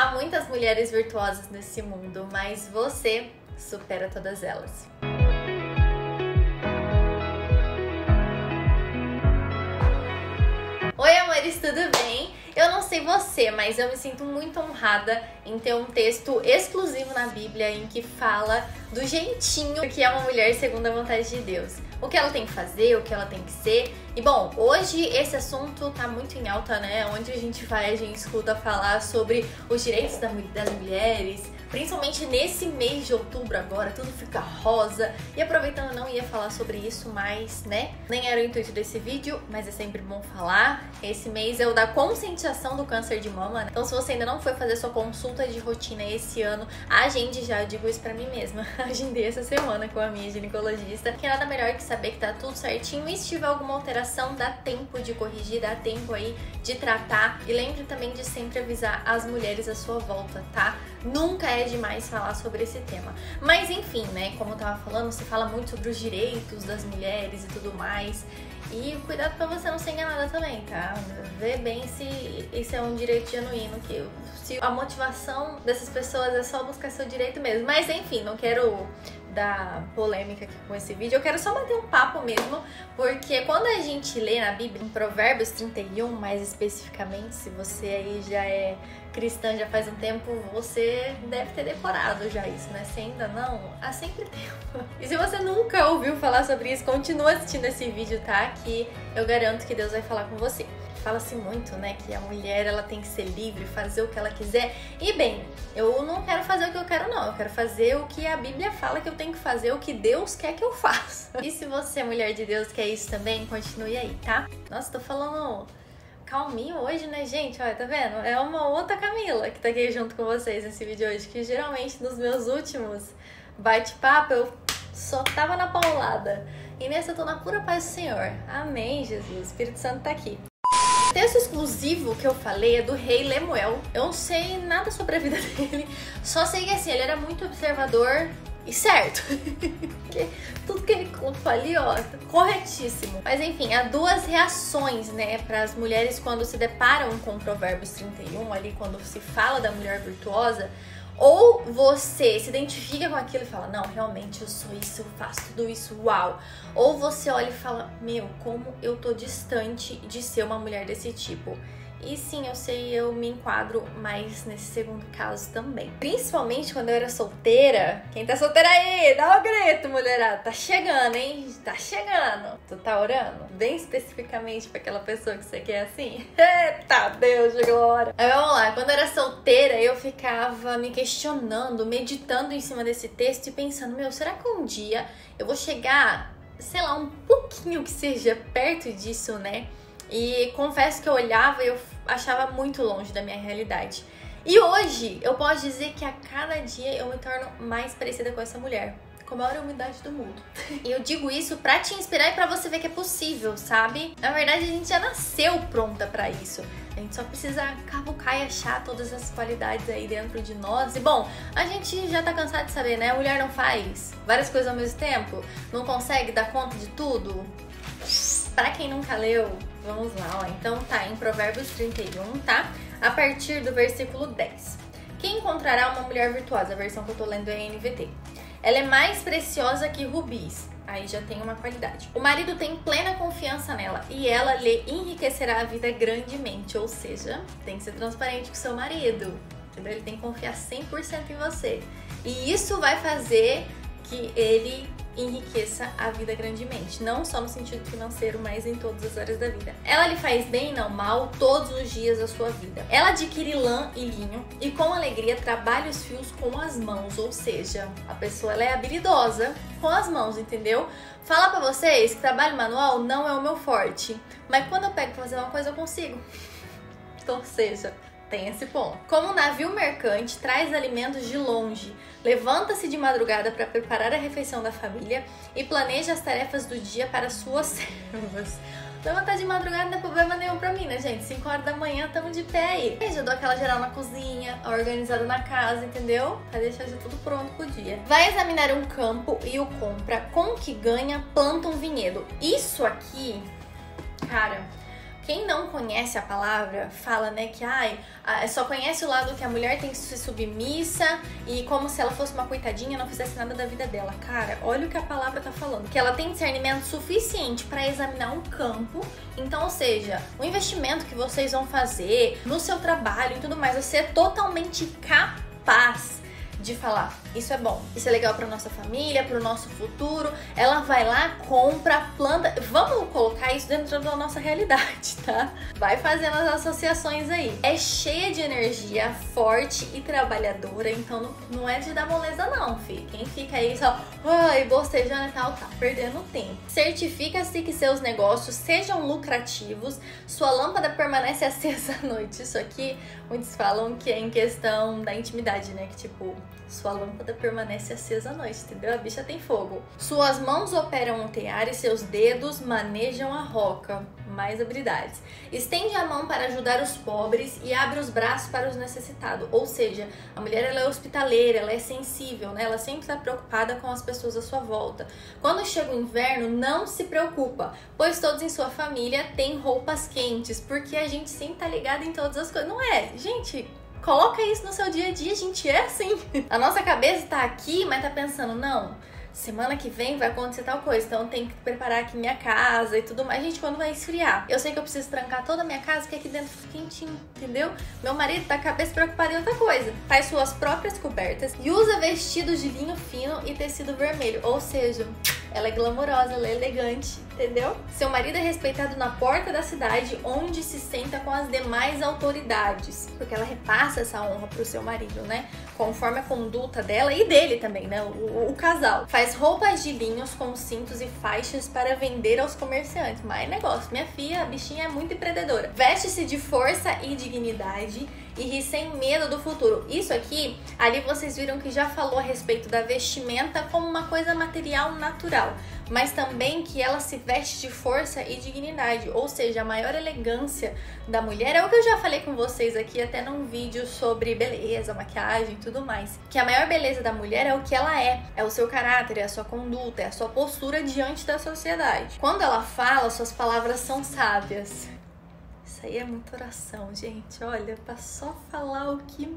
Há muitas mulheres virtuosas nesse mundo, mas você supera todas elas. Oi, amores, tudo bem? Eu não sei você, mas eu me sinto muito honrada em ter um texto exclusivo na Bíblia em que fala do jeitinho que é uma mulher segundo a vontade de Deus. O que ela tem que fazer, o que ela tem que ser. E bom, hoje esse assunto tá muito em alta, né? Onde a gente escuta falar sobre os direitos das mulheres, principalmente nesse mês de outubro agora, tudo fica rosa. E aproveitando, eu não ia falar sobre isso mais, né? Nem era o intuito desse vídeo, mas é sempre bom falar. Esse mês é o da conscientização do câncer de mama, né? Então se você ainda não foi fazer sua consulta de rotina esse ano, agende já, eu digo isso pra mim mesma. Agendei essa semana com a minha ginecologista, que nada melhor que saber que tá tudo certinho e se tiver alguma alteração, dá tempo de corrigir, dá tempo aí de tratar. E lembre também de sempre avisar as mulheres à sua volta, tá? Nunca é demais falar sobre esse tema. Mas enfim, né, como eu tava falando, se fala muito sobre os direitos das mulheres e tudo mais. E cuidado pra você não ser enganada também, tá? Vê bem se isso é um direito genuíno, que se a motivação dessas pessoas é só buscar seu direito mesmo. Mas enfim, não quero da polêmica aqui com esse vídeo, eu quero só bater um papo mesmo, porque quando a gente lê na Bíblia, em Provérbios 31, mais especificamente, se você aí já é cristã já faz um tempo, você deve ter decorado já isso, né? Se ainda não, há sempre tempo. E se você nunca ouviu falar sobre isso, continua assistindo esse vídeo, tá? Que eu garanto que Deus vai falar com você. Fala-se muito, né, que a mulher ela tem que ser livre, fazer o que ela quiser. E bem, eu não quero fazer o que eu quero não, eu quero fazer o que a Bíblia fala que eu tenho que fazer, o que Deus quer que eu faça. E se você é mulher de Deus, quer isso também, continue aí, tá? Nossa, tô falando calminho hoje, né, gente? Olha, tá vendo? É uma outra Camila que tá aqui junto com vocês nesse vídeo hoje, que geralmente nos meus últimos bate-papo eu só tava na paulada. E nessa eu tô na pura paz do Senhor. Amém, Jesus. O Espírito Santo tá aqui. O texto exclusivo que eu falei é do rei Lemuel. Eu não sei nada sobre a vida dele, só sei que assim, ele era muito observador e certo. Tudo que ele contou ali, ó, corretíssimo. Mas enfim, há duas reações, né, para as mulheres quando se deparam com Provérbios 31, ali quando se fala da mulher virtuosa. Ou você se identifica com aquilo e fala, não, realmente eu sou isso, eu faço tudo isso, uau. Ou você olha e fala, meu, como eu tô distante de ser uma mulher desse tipo. E sim, eu sei, eu me enquadro mais nesse segundo caso também. Principalmente quando eu era solteira. Quem tá solteira aí? Dá um grito, mulherada. Tá chegando, hein? Tá chegando. Tu tá orando? Bem especificamente pra aquela pessoa que você quer assim. Eita, Deus, chegou a hora. Mas vamos lá. Quando eu era solteira, eu ficava me questionando, meditando em cima desse texto e pensando, meu, será que um dia eu vou chegar, sei lá, um pouquinho que seja perto disso, né? E confesso que eu olhava e eu achava muito longe da minha realidade. E hoje eu posso dizer que a cada dia eu me torno mais parecida com essa mulher, com a maior humildade do mundo. E eu digo isso pra te inspirar e pra você ver que é possível, sabe? Na verdade, a gente já nasceu pronta pra isso. A gente só precisa cavucar e achar todas as qualidades aí dentro de nós. E bom, a gente já tá cansado de saber, né? A mulher não faz várias coisas ao mesmo tempo, não consegue dar conta de tudo. Pra quem nunca leu, vamos lá, ó. Então tá em Provérbios 31, tá? A partir do versículo 10. Quem encontrará uma mulher virtuosa? A versão que eu tô lendo é NVT. Ela é mais preciosa que rubis. Aí já tem uma qualidade. O marido tem plena confiança nela e ela lhe enriquecerá a vida grandemente. Ou seja, tem que ser transparente com seu marido, entendeu? Ele tem que confiar 100% em você. E isso vai fazer que ele enriqueça a vida grandemente, não só no sentido financeiro, mas em todas as áreas da vida. Ela lhe faz bem e não mal todos os dias da sua vida. Ela adquire lã e linho e com alegria trabalha os fios com as mãos, ou seja, a pessoa ela é habilidosa com as mãos, entendeu? Falar pra vocês que trabalho manual não é o meu forte, mas quando eu pego pra fazer uma coisa eu consigo. Ou seja, tem esse ponto. Como um navio mercante, traz alimentos de longe, levanta-se de madrugada para preparar a refeição da família e planeja as tarefas do dia para suas servas. Levantar de madrugada não é problema nenhum pra mim, né, gente? 5 horas da manhã, estamos de pé aí. Eu já dou aquela geral na cozinha, organizada na casa, entendeu? Pra deixar já tudo pronto pro dia. Vai examinar um campo e o compra. Com o que ganha, planta um vinhedo. Isso aqui, cara, Quem não conhece a palavra fala, né, que ai, só conhece o lado que a mulher tem que ser submissa e como se ela fosse uma coitadinha, não fizesse nada da vida dela. Cara, olha o que a palavra tá falando, que ela tem discernimento suficiente para examinar um campo. Então, ou seja, o investimento que vocês vão fazer no seu trabalho e tudo mais, você é totalmente capaz de falar, isso é bom, isso é legal para nossa família, para o nosso futuro. Ela vai lá, compra, planta. Vamos colocar isso dentro da nossa realidade, tá? Vai fazendo as associações aí. É cheia de energia, forte e trabalhadora, então não é de dar moleza não, fi. Quem fica aí só bocejando e tal, tá perdendo tempo. Certifica-se que seus negócios sejam lucrativos, sua lâmpada permanece acesa à noite. Isso aqui, muitos falam que é em questão da intimidade, né? Que tipo, sua lâmpada permanece acesa à noite, entendeu? A bicha tem fogo. Suas mãos operam um tear e seus dedos manejam a roca. Mais habilidades. Estende a mão para ajudar os pobres e abre os braços para os necessitados. Ou seja, a mulher, ela é hospitaleira, ela é sensível, né? Ela sempre está preocupada com as pessoas à sua volta. Quando chega o inverno, não se preocupa, pois todos em sua família têm roupas quentes, porque a gente sempre tá ligado em todas as coisas. Não é? Gente, coloca isso no seu dia a dia, a gente é assim. A nossa cabeça tá aqui, mas tá pensando, não, semana que vem vai acontecer tal coisa, então tem que preparar aqui minha casa e tudo mais. Gente, quando vai esfriar? Eu sei que eu preciso trancar toda a minha casa, porque aqui dentro fica quentinho, entendeu? Meu marido tá a cabeça preocupada em outra coisa. Faz suas próprias cobertas e usa vestidos de linho fino e tecido vermelho. Ou seja, ela é glamourosa, ela é elegante, entendeu? Seu marido é respeitado na porta da cidade, onde se senta com as demais autoridades. Porque ela repassa essa honra pro seu marido, né? Conforme a conduta dela e dele também, né? O casal. Faz roupas de linhos com cintos e faixas para vender aos comerciantes. Mas negócio, minha filha, a bichinha é muito empreendedora. Veste-se de força e dignidade e ri sem medo do futuro. Isso aqui, ali vocês viram que já falou a respeito da vestimenta como uma coisa material natural, mas também que ela se veste de força e dignidade, ou seja, a maior elegância da mulher é o que eu já falei com vocês aqui até num vídeo sobre beleza, maquiagem e tudo mais, que a maior beleza da mulher é o que ela é o seu caráter, é a sua conduta, é a sua postura diante da sociedade. Quando ela fala, suas palavras são sábias. Isso aí é muita oração, gente. Olha, pra só falar o que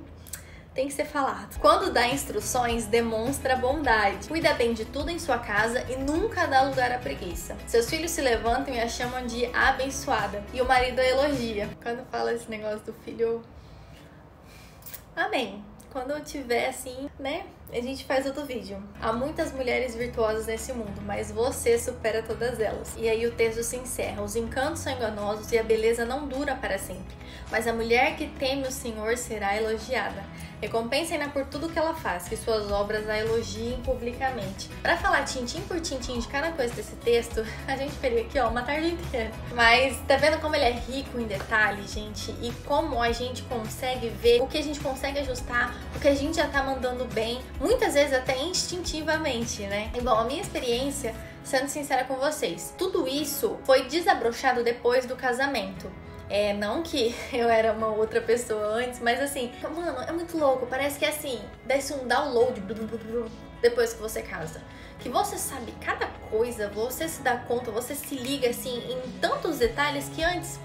tem que ser falado. Quando dá instruções, demonstra bondade. Cuida bem de tudo em sua casa e nunca dá lugar à preguiça. Seus filhos se levantam e a chamam de abençoada. E o marido a elogia. Quando fala esse negócio do filho, eu... Amém. Quando eu tiver assim, né? A gente faz outro vídeo. Há muitas mulheres virtuosas nesse mundo, mas você supera todas elas. E aí o texto se encerra. Os encantos são enganosos e a beleza não dura para sempre. Mas a mulher que teme o Senhor será elogiada. Recompensem-na por tudo que ela faz, que suas obras a elogiem publicamente. Para falar tintim por tintim de cada coisa desse texto, a gente teria aqui, ó, uma tarde inteira. Mas tá vendo como ele é rico em detalhes, gente? E como a gente consegue ver o que a gente consegue ajustar, o que a gente já tá mandando bem, muitas vezes até instintivamente, né? E bom, a minha experiência, sendo sincera com vocês, tudo isso foi desabrochado depois do casamento. É, não que eu era uma outra pessoa antes, mas assim, mano, é muito louco, parece que é assim, desce um download depois que você casa. Que você sabe cada coisa, você se dá conta, você se liga assim em tantos detalhes que antes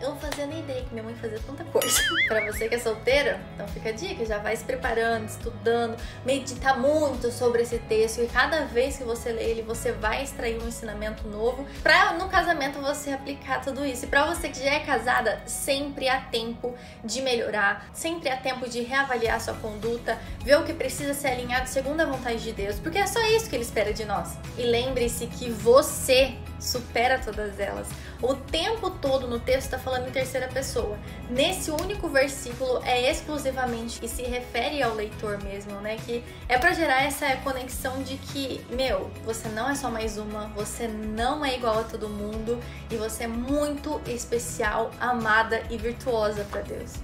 eu não fazia nem ideia que minha mãe fazia tanta coisa. Pra você que é solteira, então fica a dica, já vai se preparando, estudando, medita muito sobre esse texto, e cada vez que você lê ele, você vai extrair um ensinamento novo pra no casamento você aplicar tudo isso. E pra você que já é casada, sempre há tempo de melhorar, sempre há tempo de reavaliar sua conduta, ver o que precisa ser alinhado segundo a vontade de Deus, porque é só isso que Ele espera de nós. E lembre-se que você supera todas elas. O tempo todo no texto está falando em terceira pessoa. Nesse único versículo é exclusivamente e se refere ao leitor mesmo, né? Que é para gerar essa conexão de que, meu, você não é só mais uma, você não é igual a todo mundo e você é muito especial, amada e virtuosa para Deus.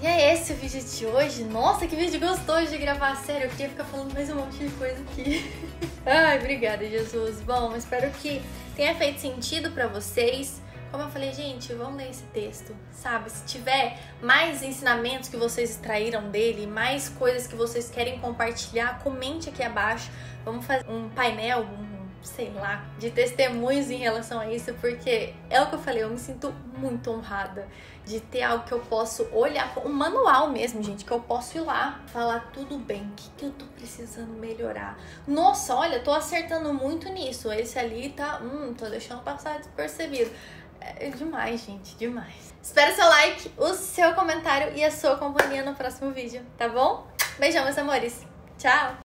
E é esse o vídeo de hoje. Nossa, que vídeo gostoso de gravar, sério. Eu queria ficar falando mais um monte de coisa aqui. Ai, obrigada, Jesus. Bom, espero que tenha feito sentido pra vocês. Como eu falei, gente, vamos ler esse texto, sabe? Se tiver mais ensinamentos que vocês extraíram dele, mais coisas que vocês querem compartilhar, comente aqui abaixo. Vamos fazer um painel, um sei lá, de testemunhos em relação a isso, porque é o que eu falei, eu me sinto muito honrada de ter algo que eu posso olhar, um manual mesmo, gente, que eu posso ir lá, falar tudo bem, o que, que eu tô precisando melhorar? Nossa, olha, tô acertando muito nisso, esse ali tá, tô deixando passar despercebido. É demais, gente, demais. Espero seu like, o seu comentário e a sua companhia no próximo vídeo, tá bom? Beijão, meus amores. Tchau!